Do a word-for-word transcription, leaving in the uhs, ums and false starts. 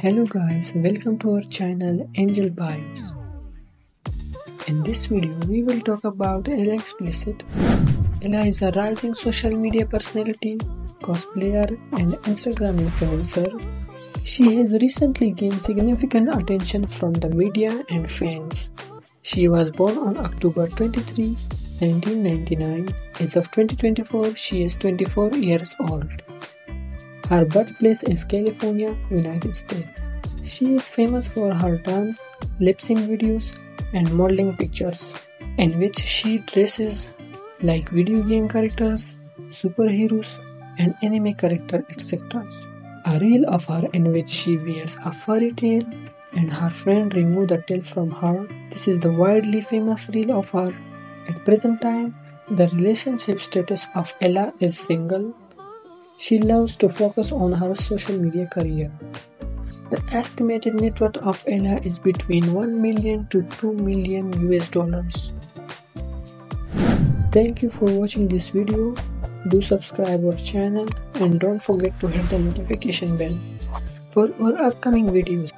Hello guys, welcome to our channel Angel Bios. In this video, we will talk about Ella Explicit. Ella is a rising social media personality, cosplayer and Instagram influencer. She has recently gained significant attention from the media and fans. She was born on October twenty-third, nineteen ninety-nine. As of twenty twenty-four, she is twenty-four years old. Her birthplace is California, United States. She is famous for her dance, lip-sync videos, and modeling pictures, in which she dresses like video game characters, superheroes, and anime characters, et cetera. A reel of her in which she wears a furry tail and her friend removes the tail from her. This is the widely famous reel of her. At present time, the relationship status of Ella is single. She loves to focus on her social media career. The estimated net worth of Ella is between one million to two million U S dollars. Thank you for watching this video. Do subscribe our channel and don't forget to hit the notification bell for our upcoming videos.